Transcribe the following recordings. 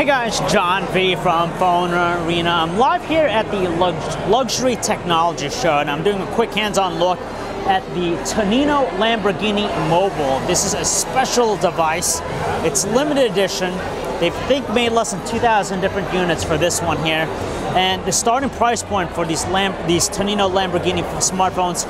Hey guys, John V from Phone Arena. I'm live here at the Luxury Technology Show, and I'm doing a quick hands-on look at the Tonino Lamborghini Mobile. This is a special device. It's limited edition. They think made less than 2,000 different units for this one here. And the starting price point for these Tonino Lamborghini smartphones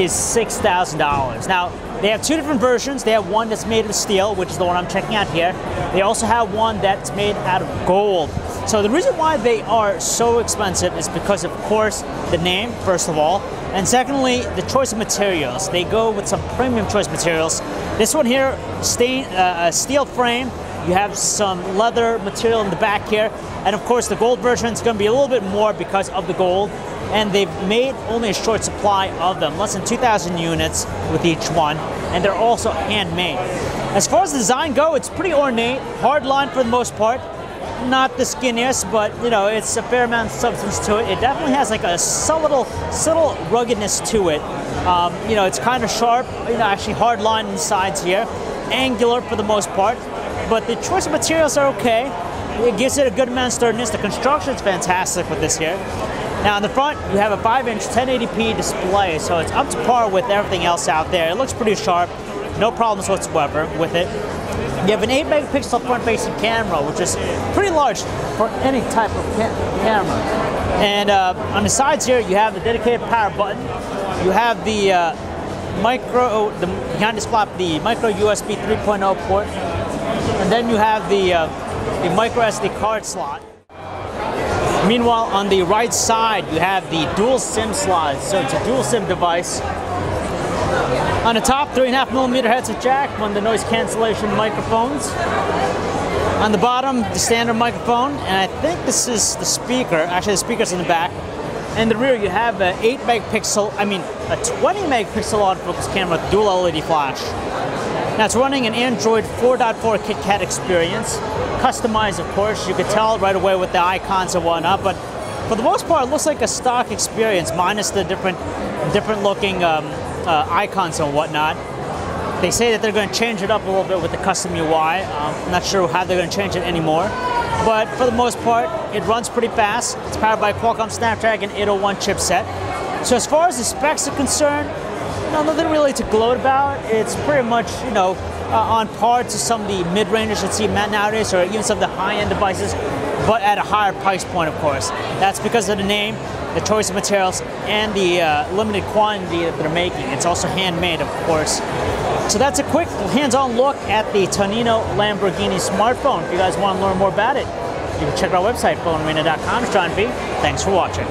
is $6,000. Now, they have two different versions. They have one that's made of steel, which is the one I'm checking out here. They also have one that's made out of gold. So the reason why they are so expensive is because, of course, the name, first of all, and secondly, the choice of materials. They go with some premium choice materials. This one here, steel frame. You have some leather material in the back here. And of course, the gold version is gonna be a little bit more because of the gold. And they've made only a short supply of them, less than 2,000 units with each one. And they're also handmade. As far as the design go, it's pretty ornate, hard line for the most part. Not the skinniest, but you know, it's a fair amount of substance to it. It definitely has like a subtle ruggedness to it. You know, it's kind of sharp, you know, actually hard line in the sides here. Angular for the most part. But the choice of materials are okay. It gives it a good amount of sturdiness. The construction is fantastic with this here. Now in the front, you have a 5-inch 1080p display, so it's up to par with everything else out there. It looks pretty sharp, no problems whatsoever with it. You have an 8-megapixel front-facing camera, which is pretty large for any type of camera. And on the sides here, you have the dedicated power button. You have the behind this flap, the micro USB 3.0 port. And then you have the micro SD card slot. Meanwhile, on the right side, you have the dual SIM slot. So it's a dual SIM device. On the top, 3.5mm headset jack, one of the noise cancellation microphones. On the bottom, the standard microphone. And I think this is the speaker. Actually, the speaker's in the back. In the rear, you have a 20 megapixel autofocus camera with dual LED flash. Now it's running an Android 4.4 KitKat experience. Customized, of course. You could tell right away with the icons and whatnot, but for the most part, it looks like a stock experience, minus the different looking icons and whatnot. They say that they're going to change it up a little bit with the custom UI. I'm not sure how they're going to change it anymore. But for the most part, it runs pretty fast. It's powered by Qualcomm Snapdragon 801 chipset. So as far as the specs are concerned, no, nothing really to gloat about. It's pretty much, you know, on par to some of the mid-rangers that see nowadays, or even some of the high-end devices, but at a higher price point, of course. That's because of the name, the choice of materials, and the limited quantity that they're making. It's also handmade, of course. So that's a quick hands-on look at the Tonino Lamborghini smartphone. If you guys want to learn more about it, you can check out our website, phonearena.com. It's John V. Thanks for watching.